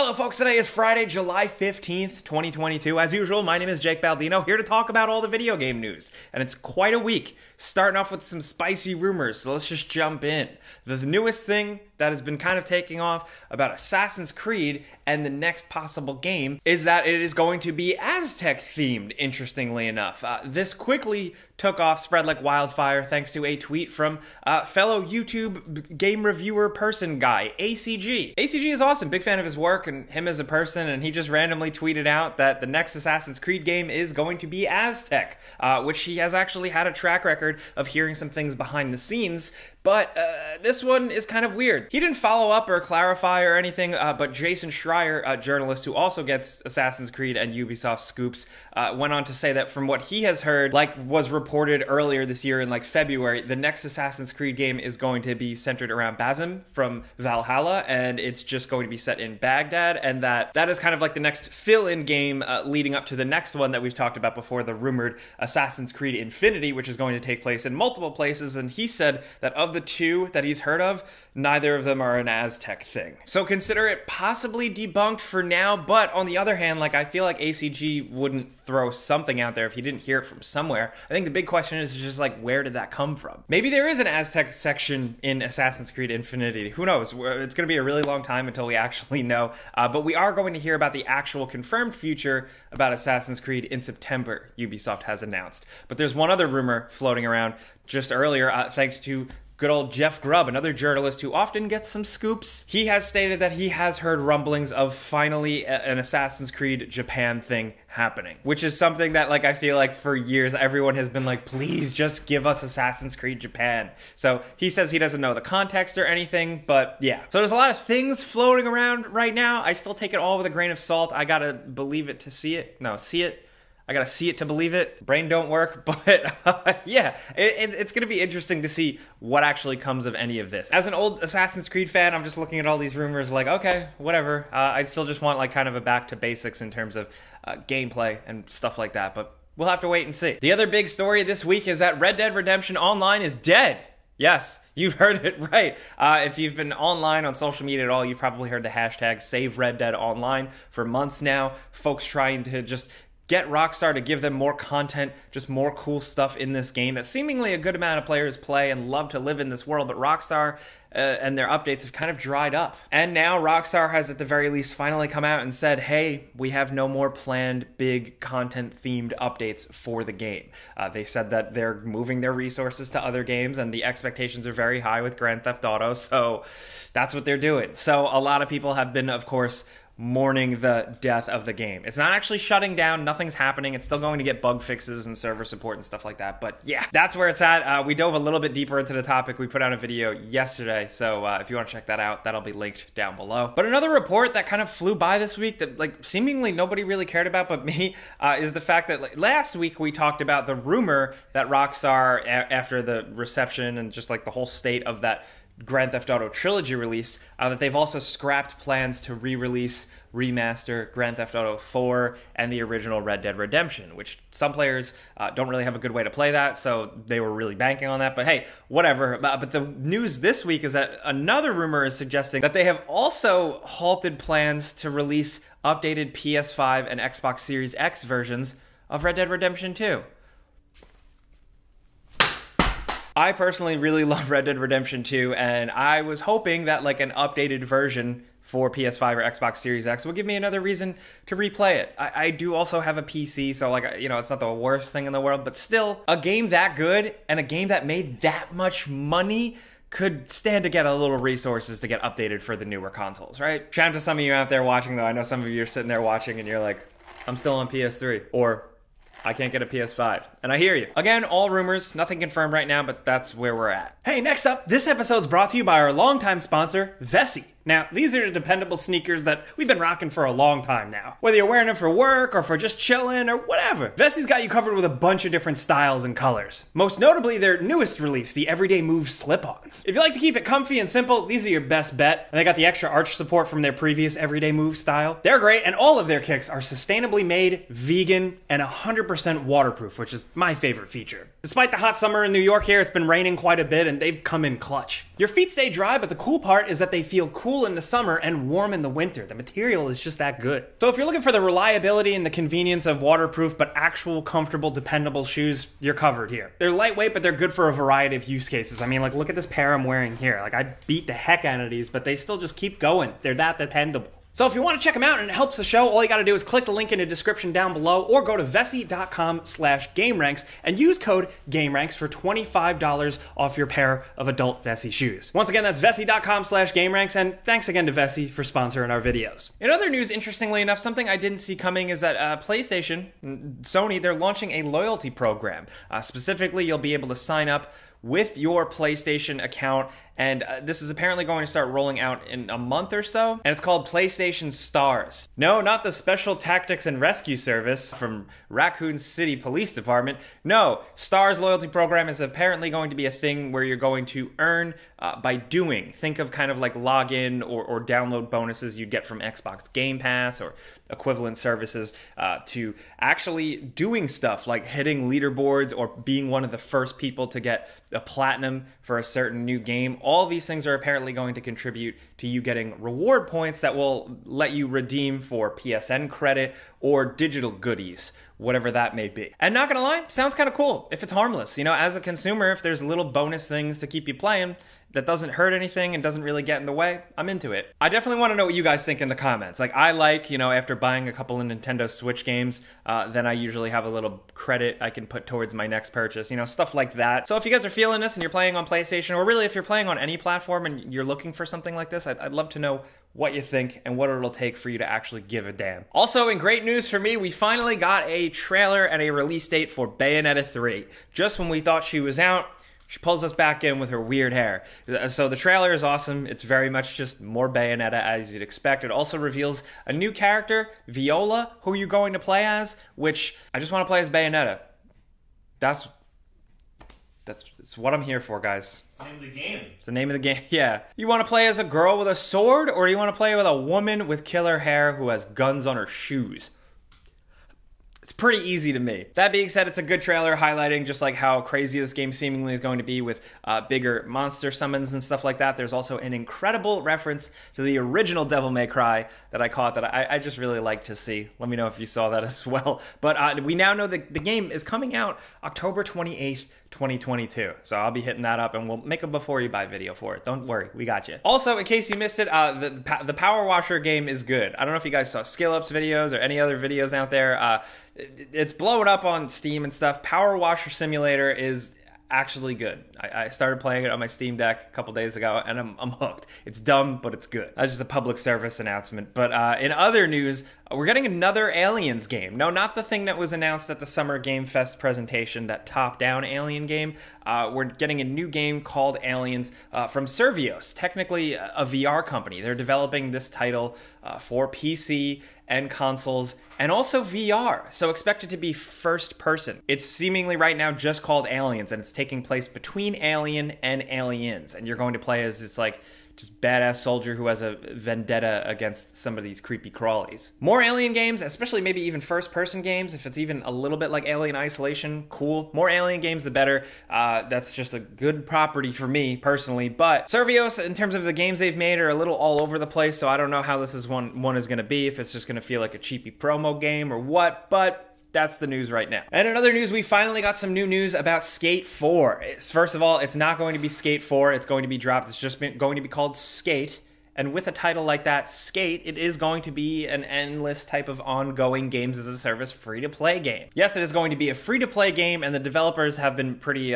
Hello folks, today is Friday, July 15th, 2022. As usual, my name is Jake Baldino, here to talk about all the video game news. And it's quite a week, starting off with some spicy rumors, so let's just jump in. The newest thing that has been kind of taking off about Assassin's Creed and the next possible game is that it is going to be Aztec themed, interestingly enough. This quickly took off, spread like wildfire, thanks to a tweet from fellow YouTube game reviewer person guy, ACG. ACG is awesome, big fan of his work and him as a person, and he just randomly tweeted out that the next Assassin's Creed game is going to be Aztec, which he has actually had a track record of hearing some things behind the scenes, but this one is kind of weird. He didn't follow up or clarify or anything, but Jason Schreier, a journalist who also gets Assassin's Creed and Ubisoft scoops, went on to say that from what he has heard, like was reported earlier this year in like February, the next Assassin's Creed game is going to be centered around Basim from Valhalla, and it's just going to be set in Baghdad, and that is kind of like the next fill-in game leading up to the next one that we've talked about before, the rumored Assassin's Creed Infinity, which is going to take place in multiple places. And he said that of the two that he's heard of, neither of them are an Aztec thing. So consider it possibly debunked for now, but on the other hand, like I feel like ACG wouldn't throw something out there if he didn't hear it from somewhere. I think the big question is just like, where did that come from? Maybe there is an Aztec section in Assassin's Creed Infinity. Who knows? It's gonna be a really long time until we actually know, but we are going to hear about the actual confirmed future about Assassin's Creed in September, Ubisoft has announced. But there's one other rumor floating around just earlier, thanks to good old Jeff Grubb, another journalist who often gets some scoops. He has stated that he has heard rumblings of finally an Assassin's Creed Japan thing happening, which is something that like I feel like for years everyone has been like, please just give us Assassin's Creed Japan. So he says he doesn't know the context or anything, but yeah. So there's a lot of things floating around right now. I still take it all with a grain of salt. I gotta believe it to see it. No, see it. I gotta see it to believe it. Brain don't work, but yeah, it's gonna be interesting to see what actually comes of any of this. As an old Assassin's Creed fan, I'm just looking at all these rumors like, okay, whatever. I still just want like kind of a back to basics in terms of gameplay and stuff like that, but we'll have to wait and see. The other big story this week is that Red Dead Redemption Online is dead. Yes, you've heard it right. If you've been online on social media at all, you've probably heard the hashtag Save Red Dead Online for months now. Folks trying to just get Rockstar to give them more content, just more cool stuff in this game that seemingly a good amount of players play and love to live in this world, but Rockstar and their updates have kind of dried up. And now Rockstar has at the very least finally come out and said, hey, we have no more planned big content themed updates for the game. They said that they're moving their resources to other games and the expectations are very high with Grand Theft Auto, so that's what they're doing. So a lot of people have been, of course, mourning the death of the game. It's not actually shutting down, nothing's happening, it's still going to get bug fixes and server support and stuff like that, but yeah, that's where it's at. We dove a little bit deeper into the topic, we put out a video yesterday, so if you want to check that out, that'll be linked down below. But another report that kind of flew by this week that like seemingly nobody really cared about but me is the fact that like, last week we talked about the rumor that Rockstar, after the reception and just like the whole state of that Grand Theft Auto trilogy release, that they've also scrapped plans to re-release, remaster Grand Theft Auto 4 and the original Red Dead Redemption, which some players don't really have a good way to play that, so they were really banking on that, but hey, whatever. But the news this week is that another rumor is suggesting that they have also halted plans to release updated PS5 and Xbox Series X versions of Red Dead Redemption 2. I personally really love Red Dead Redemption 2, and I was hoping that like an updated version for PS5 or Xbox Series X would give me another reason to replay it. I do also have a PC, so like, you know, it's not the worst thing in the world, but still, a game that good and a game that made that much money could stand to get a little resources to get updated for the newer consoles, right? Shout out to some of you out there watching though. I know some of you are sitting there watching and you're like, I'm still on PS3, or I can't get a PS5, and I hear you. Again, all rumors, nothing confirmed right now, but that's where we're at. Hey, next up, this episode's brought to you by our longtime sponsor, Vessi. Now, these are the dependable sneakers that we've been rocking for a long time now. Whether you're wearing them for work or for just chilling or whatever, Vessi's got you covered with a bunch of different styles and colors. Most notably, their newest release, the Everyday Move Slip-Ons. If you like to keep it comfy and simple, these are your best bet. And they got the extra arch support from their previous Everyday Move style. They're great, and all of their kicks are sustainably made, vegan, and 100% waterproof, which is my favorite feature. Despite the hot summer in New York here, it's been raining quite a bit, and they've come in clutch. Your feet stay dry, but the cool part is that they feel cool cool in the summer and warm in the winter. The material is just that good. So if you're looking for the reliability and the convenience of waterproof but actual comfortable dependable shoes, you're covered here. They're lightweight, but they're good for a variety of use cases. I mean, like, look at this pair I'm wearing here. Like, I beat the heck out of these, but they still just keep going. They're that dependable. So if you want to check them out and it helps the show, all you got to do is click the link in the description down below or go to vessi.com/GameRanx and use code GameRanx for $25 off your pair of adult Vessi shoes. Once again, that's vessi.com/GameRanx, and thanks again to Vessi for sponsoring our videos. In other news, interestingly enough, something I didn't see coming is that PlayStation, Sony, they're launching a loyalty program. Specifically, you'll be able to sign up with your PlayStation account, and this is apparently going to start rolling out in a month or so, and it's called PlayStation Stars. No, not the Special Tactics and Rescue Service from Raccoon City Police Department. No, Stars loyalty program is apparently going to be a thing where you're going to earn by doing. Think of kind of like login or download bonuses you'd get from Xbox Game Pass or equivalent services to actually doing stuff like hitting leaderboards or being one of the first people to get a platinum for a certain new game. All these things are apparently going to contribute to you getting reward points that will let you redeem for PSN credit or digital goodies, whatever that may be. And not gonna lie, sounds kind of cool if it's harmless. You know, as a consumer, if there's little bonus things to keep you playing, that doesn't hurt anything and doesn't really get in the way, I'm into it. I definitely want to know what you guys think in the comments. Like, I like, you know, after buying a couple of Nintendo Switch games, then I usually have a little credit I can put towards my next purchase, you know, stuff like that. So if you guys are feeling this and you're playing on PlayStation, or really if you're playing on any platform and you're looking for something like this, I'd love to know what you think and what it'll take for you to actually give a damn. Also, in great news for me, we finally got a trailer and a release date for Bayonetta 3. Just when we thought she was out, she pulls us back in with her weird hair. So the trailer is awesome. It's very much just more Bayonetta as you'd expect. It also reveals a new character, Viola, who you're going to play as, which I just want to play as Bayonetta. That's what I'm here for, guys. It's the name of the game. It's the name of the game, yeah. You want to play as a girl with a sword, or do you want to play with a woman with killer hair who has guns on her shoes? It's pretty easy to me. That being said, it's a good trailer highlighting just like how crazy this game seemingly is going to be with bigger monster summons and stuff like that. There's also an incredible reference to the original Devil May Cry that I caught that I just really like to see. Let me know if you saw that as well. But we now know that the game is coming out October 28th, 2022. So I'll be hitting that up and we'll make a before you buy video for it. Don't worry, we got you. Also, in case you missed it, the Power Washer game is good. I don't know if you guys saw Skill Up's videos or any other videos out there. It's blowing up on Steam and stuff. Power Wash Simulator is actually good. I started playing it on my Steam Deck a couple days ago and I'm hooked. It's dumb, but it's good. That's just a public service announcement. But in other news, we're getting another Aliens game. No, not the thing that was announced at the Summer Game Fest presentation, that top-down Alien game. We're getting a new game called Aliens from Survios, technically a VR company. They're developing this title for PC and consoles and also VR, so expect it to be first person. It's seemingly right now just called Aliens, and it's taking place between Alien and Aliens, and you're going to play as this, like, just badass soldier who has a vendetta against some of these creepy crawlies. More Alien games, especially maybe even first-person games, if it's even a little bit like Alien Isolation, cool. More Alien games, the better. That's just a good property for me, personally. But Survios, in terms of the games they've made, are a little all over the place, so I don't know how this is one is gonna be, if it's just gonna feel like a cheapy promo game or what, but that's the news right now. And in other news, we finally got some new news about Skate 4. First of all, it's not going to be Skate 4. It's going to be dropped. It's just going to be called Skate. And with a title like that, Skate, it is going to be an endless type of ongoing games as a service free-to-play game. Yes, it is going to be a free-to-play game, and the developers have been pretty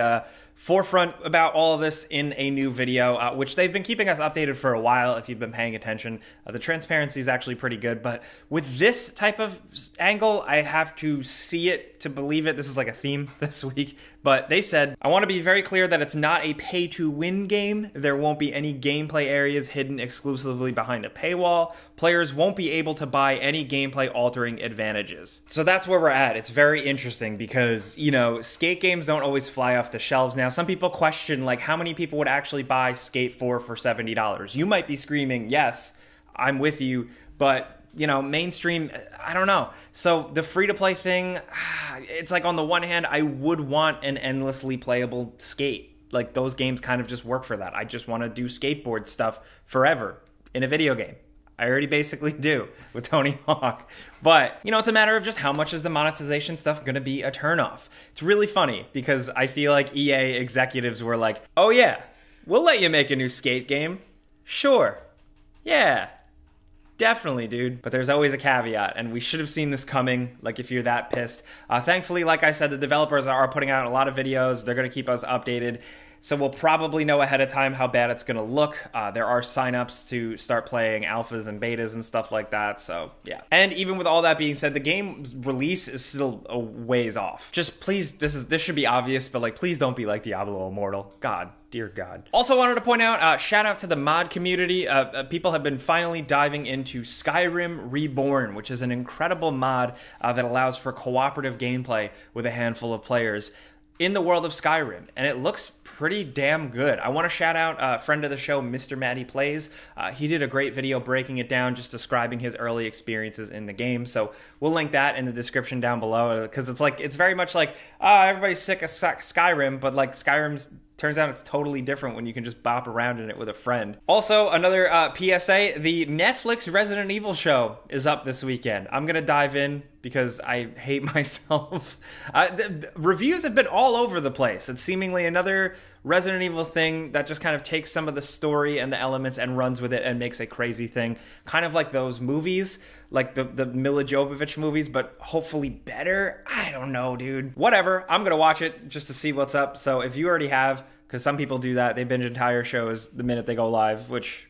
forefront about all of this in a new video, which they've been keeping us updated for a while if you've been paying attention. The transparency is actually pretty good, but with this type of angle, I have to see it to believe it. This is like a theme this week, but they said, I want to be very clear that it's not a pay-to-win game. There won't be any gameplay areas hidden exclusively behind a paywall. Players won't be able to buy any gameplay-altering advantages. So that's where we're at. It's very interesting because, you know, Skate games don't always fly off the shelves. Now, some people question, like, how many people would actually buy Skate 4 for $70? You might be screaming, yes, I'm with you, but, you know, mainstream, I don't know. So the free-to-play thing, it's like, on the one hand, I would want an endlessly playable Skate. Like, those games kind of just work for that. I just want to do skateboard stuff forever. in a video game. I already basically do with Tony Hawk. But, you know, it's a matter of just how much is the monetization stuff gonna be a turnoff. It's really funny because I feel like EA executives were like, oh yeah, we'll let you make a new skate game. Sure. Yeah. Definitely, dude. But there's always a caveat, and we should have seen this coming, like if you're that pissed. Thankfully, like I said, the developers are putting out a lot of videos. They're gonna keep us updated. So we'll probably know ahead of time how bad it's gonna look. There are signups to start playing alphas and betas and stuff like that, so yeah. And even with all that being said, the game's release is still a ways off. Just please, this should be obvious, but like, please don't be like Diablo Immortal. God. Dear God. Also wanted to point out, shout out to the mod community. People have been finally diving into Skyrim Reborn, which is an incredible mod that allows for cooperative gameplay with a handful of players in the world of Skyrim, and it looks pretty damn good. I want to shout out a friend of the show, Mr. Matty Plays. He did a great video breaking it down, just describing his early experiences in the game, so we'll link that in the description down below, because it's like, it's very much like, ah, everybody's sick of Skyrim, but like Skyrim's, turns out it's totally different when you can just bop around in it with a friend. Also, another PSA, the Netflix Resident Evil show is up this weekend. I'm gonna dive in because I hate myself. The reviews have been all over the place. It's seemingly another Resident Evil thing that just kind of takes some of the story and the elements and runs with it and makes a crazy thing. Kind of like those movies, like the Mila Jovovich movies, but hopefully better. I don't know, dude. Whatever, I'm gonna watch it just to see what's up. So if you already have, because some people do that, they binge entire shows the minute they go live, which,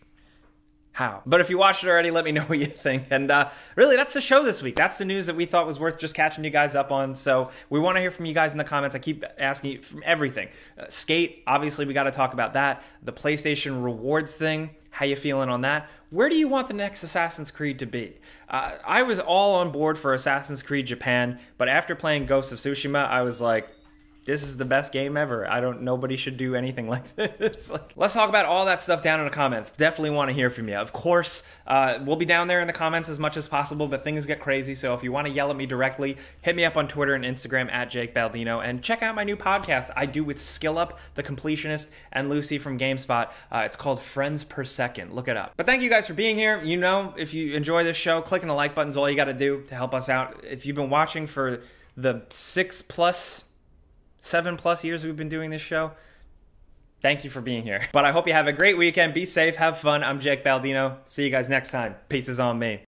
how? But if you watched it already, let me know what you think. And really, that's the show this week. That's the news that we thought was worth just catching you guys up on. So we want to hear from you guys in the comments. I keep asking you from everything. Skate, obviously, we got to talk about that. The PlayStation rewards thing. How you feeling on that? Where do you want the next Assassin's Creed to be? I was all on board for Assassin's Creed Japan, but after playing Ghost of Tsushima, I was like, this is the best game ever. Nobody should do anything like this. Like, let's talk about all that stuff down in the comments. Definitely want to hear from you. Of course, we'll be down there in the comments as much as possible, but things get crazy. So if you want to yell at me directly, hit me up on Twitter and Instagram at Jake Baldino, and check out my new podcast I do with Skill Up, the Completionist, and Lucy from GameSpot. It's called Friends Per Second. Look it up. But thank you guys for being here. You know, if you enjoy this show, clicking the like button is all you got to do to help us out. If you've been watching for the 7+ years we've been doing this show, thank you for being here. But I hope you have a great weekend. Be safe, have fun. I'm Jake Baldino. See you guys next time. Pizza's on me.